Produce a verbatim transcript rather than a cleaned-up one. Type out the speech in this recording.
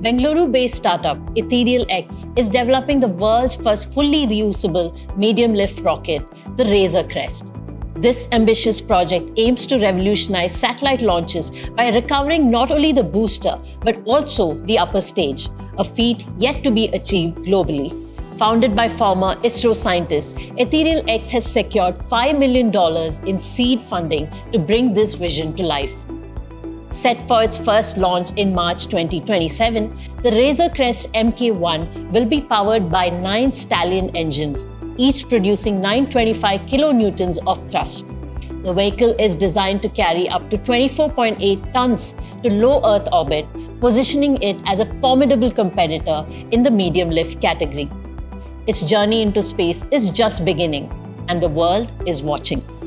Bengaluru-based startup EtherealX is developing the world's first fully reusable medium-lift rocket, the Razor Crest. This ambitious project aims to revolutionize satellite launches by recovering not only the booster but also the upper stage, a feat yet to be achieved globally. Founded by former ISRO scientists, EtherealX has secured five million dollars in seed funding to bring this vision to life. Set for its first launch in March twenty twenty-seven, the Razor Crest M K one will be powered by nine Stallion engines, each producing nine hundred twenty-five kilonewtons of thrust. The vehicle is designed to carry up to twenty-four point eight tons to low Earth orbit, positioning it as a formidable competitor in the medium lift category. Its journey into space is just beginning, and the world is watching.